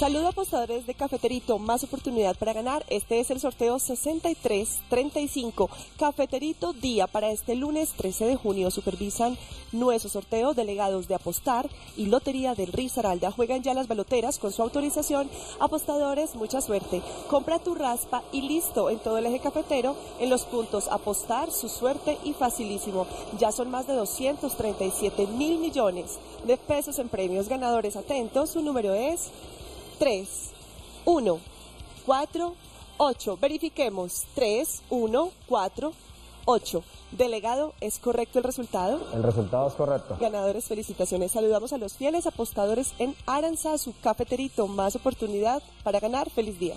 Saludos apostadores de Cafeterito, más oportunidad para ganar. Este es el sorteo 6335, Cafeterito Día para este lunes 13 de junio. Supervisan nuestro sorteo delegados de Apostar y Lotería del Risaralda. Juegan ya las baloteras con su autorización. Apostadores, mucha suerte. Compra tu raspa y listo en todo el eje cafetero, en los puntos Apostar, Su Suerte y Facilísimo. Ya son más de 237.000 millones de pesos en premios. Ganadores, atentos, su número es 3148. Verifiquemos. 3148. Delegado, ¿es correcto el resultado? El resultado es correcto. Ganadores, felicitaciones. Saludamos a los fieles apostadores en Aranzazu. Cafeterito, más oportunidad para ganar. Feliz día.